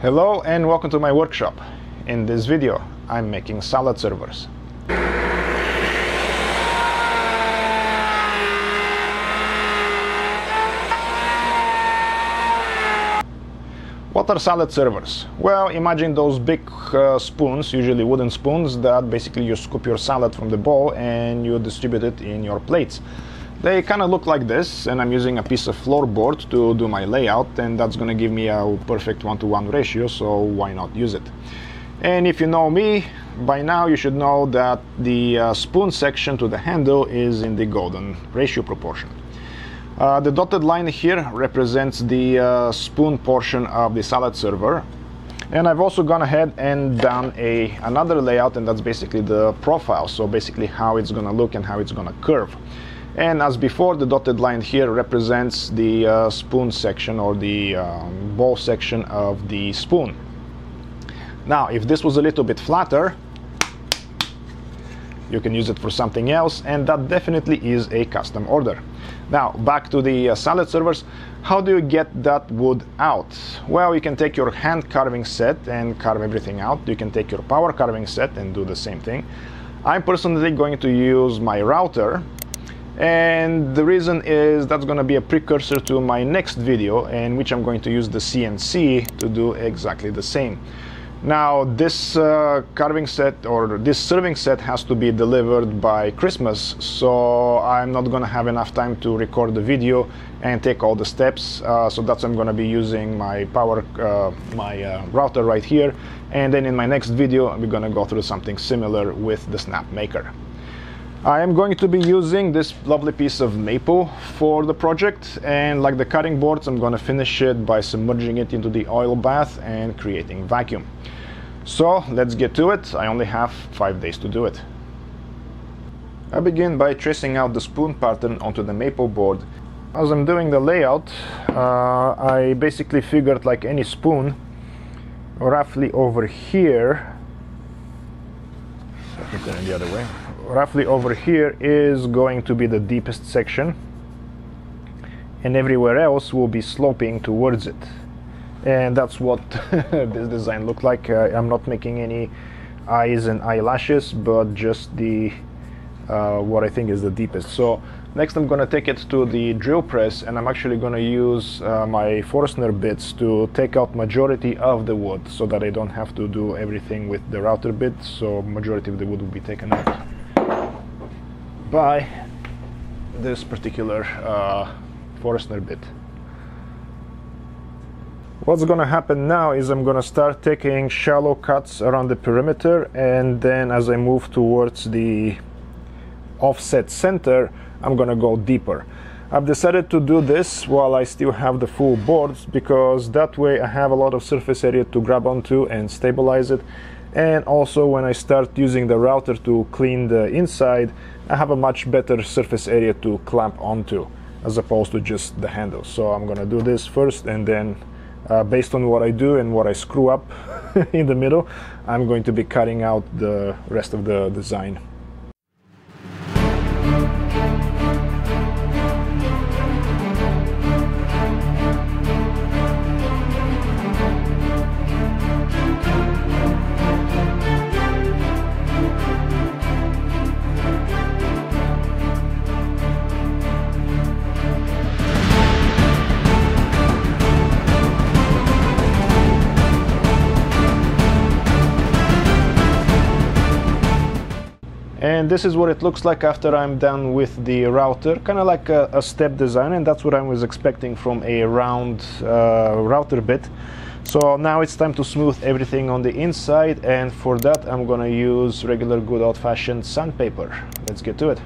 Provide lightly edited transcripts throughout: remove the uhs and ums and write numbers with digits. Hello and welcome to my workshop. In this video I'm making salad servers. What are salad servers? Well, imagine those big spoons, usually wooden spoons, that basically you scoop your salad from the bowl and you distribute it in your plates. They kind of look like this, and I'm using a piece of floorboard to do my layout, and that's gonna give me a perfect 1-to-1 ratio, so why not use it? And if you know me, by now you should know that the spoon section to the handle is in the golden ratio proportion. The dotted line here represents the spoon portion of the salad server. And I've also gone ahead and done another layout, and that's basically the profile, so basically how it's gonna look and how it's gonna curve. And as before, the dotted line here represents the spoon section or the bowl section of the spoon. Now, if this was a little bit flatter, you can use it for something else, and that definitely is a custom order. Now, back to the salad servers. How do you get that wood out? Well, you can take your hand carving set and carve everything out. You can take your power carving set and do the same thing. I'm personally going to use my router. And the reason is that's going to be a precursor to my next video, in which I'm going to use the CNC to do exactly the same. Now, this carving set or this serving set has to be delivered by Christmas, so I'm not going to have enough time to record the video and take all the steps. So that's I'm going to be using my router right here, and then in my next video we're going to go through something similar with the Snapmaker. I am going to be using this lovely piece of maple for the project, and like the cutting boards, I'm going to finish it by submerging it into the oil bath and creating vacuum. So let's get to it. I only have 5 days to do it. I begin by tracing out the spoon pattern onto the maple board. As I'm doing the layout, I basically figured, like any spoon, roughly over here. I can turn it the other way. Roughly over here is going to be the deepest section, and everywhere else will be sloping towards it. And that's what this design looked like. I'm not making any eyes and eyelashes, but just the what I think is the deepest. So next I'm going to take it to the drill press, and I'm actually going to use my Forstner bits to take out majority of the wood, so that I don't have to do everything with the router bit, so majority of the wood will be taken out by this particular Forstner bit. What's going to happen now is I'm going to start taking shallow cuts around the perimeter, and then as I move towards the offset center, I'm going to go deeper. I've decided to do this while I still have the full boards, because that way I have a lot of surface area to grab onto and stabilize it. And also, when I start using the router to clean the inside, I have a much better surface area to clamp onto, as opposed to just the handle. So I'm gonna do this first, and then based on what I do and what I screw up in the middle, I'm going to be cutting out the rest of the design. And this is what it looks like after I'm done with the router, kind of like a step design, and that's what I was expecting from a round router bit. So now it's time to smooth everything on the inside, and for that I'm gonna use regular good old-fashioned sandpaper. Let's get to it.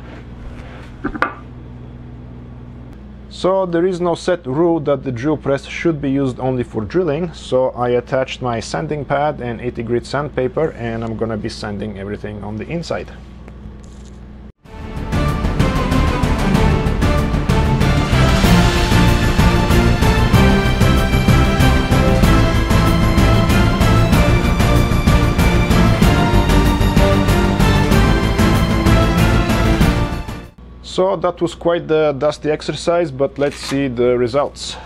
So there is no set rule that the drill press should be used only for drilling, so I attached my sanding pad and 80 grit sandpaper, and I'm gonna be sanding everything on the inside. So that was quite the dusty exercise, but let's see the results.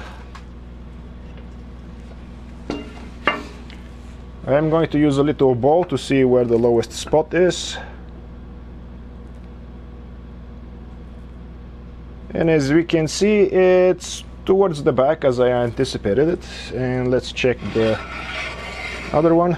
I'm going to use a little bow to see where the lowest spot is. And as we can see, it's towards the back as I anticipated it. And let's check the other one.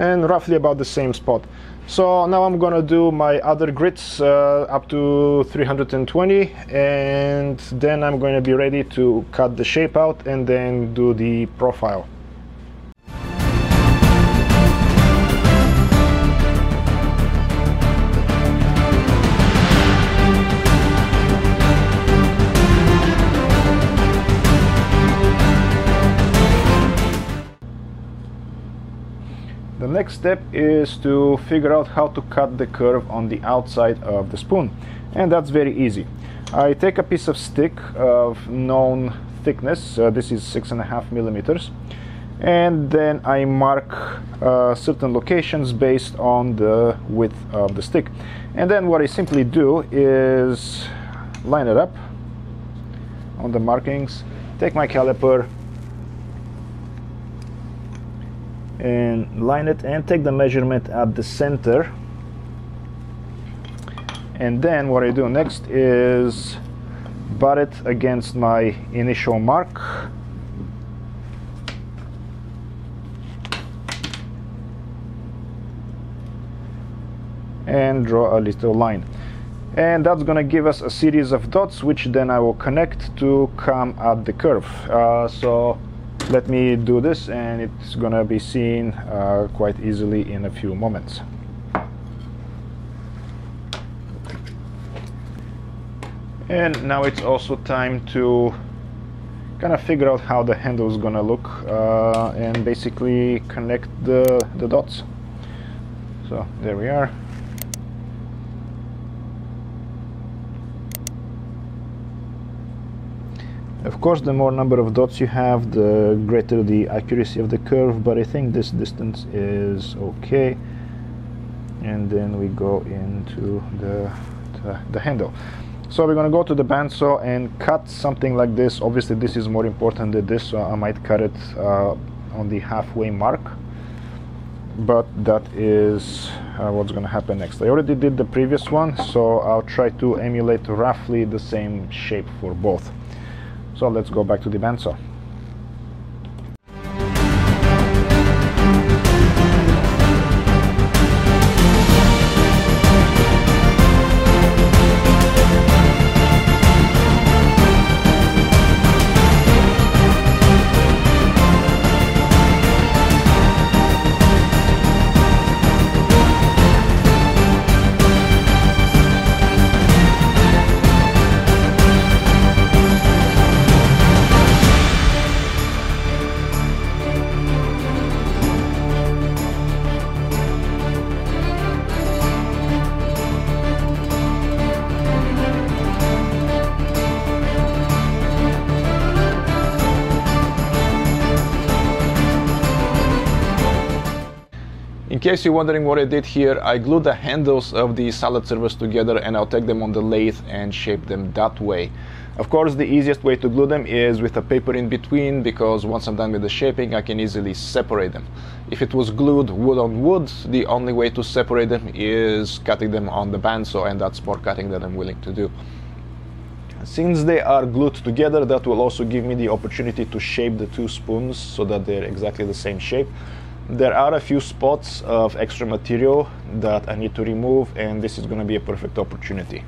And roughly about the same spot. So now I'm gonna do my other grits up to 320, and then I'm gonna be ready to cut the shape out and then do the profile. The next step is to figure out how to cut the curve on the outside of the spoon, and that's very easy. I take a piece of stick of known thickness, this is 6.5 millimeters, and then I mark certain locations based on the width of the stick. And then what I simply do is line it up on the markings, take my caliper, and line it and take the measurement at the center. And then what I do next is butt it against my initial mark, and draw a little line. And that's gonna give us a series of dots, which then I will connect to come at the curve. So let me do this, and it's gonna be seen quite easily in a few moments. And now it's also time to kind of figure out how the handle is gonna look and basically connect the dots. So there we are. Of course, the more number of dots you have, the greater the accuracy of the curve, but I think this distance is okay. And then we go into the handle. So we're going to go to the bandsaw and cut something like this. Obviously, this is more important than this, so I might cut it on the halfway mark. But that is what's going to happen next. I already did the previous one, so I'll try to emulate roughly the same shape for both. So let's go back to the bandsaw. In case you're wondering what I did here, I glued the handles of the salad servers together, and I'll take them on the lathe and shape them that way. Of course, the easiest way to glue them is with a paper in between, because once I'm done with the shaping, I can easily separate them. If it was glued wood on wood, the only way to separate them is cutting them on the bandsaw, and that's more cutting than I'm willing to do. Since they are glued together, that will also give me the opportunity to shape the two spoons so that they're exactly the same shape. There are a few spots of extra material that I need to remove, and this is going to be a perfect opportunity.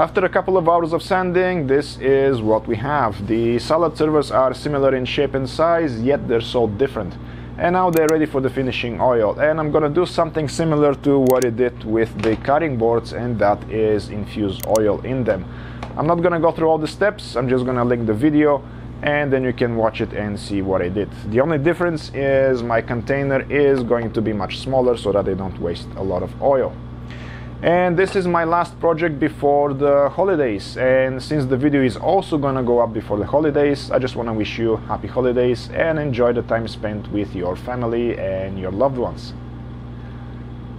After a couple of hours of sanding, this is what we have. The salad servers are similar in shape and size, yet they're so different. and now they're ready for the finishing oil. And I'm gonna do something similar to what I did with the cutting boards, and that is infuse oil in them. I'm not gonna go through all the steps, I'm just gonna link the video and then you can watch it and see what I did. The only difference is my container is going to be much smaller so that I don't waste a lot of oil. And this is my last project before the holidays, and since the video is also gonna go up before the holidays, I just wanna wish you happy holidays and enjoy the time spent with your family and your loved ones.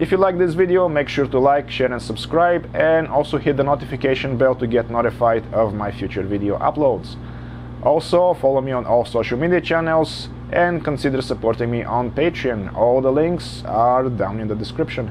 If you like this video, make sure to like, share and subscribe, and also hit the notification bell to get notified of my future video uploads. Also, follow me on all social media channels and consider supporting me on Patreon. All the links are down in the description.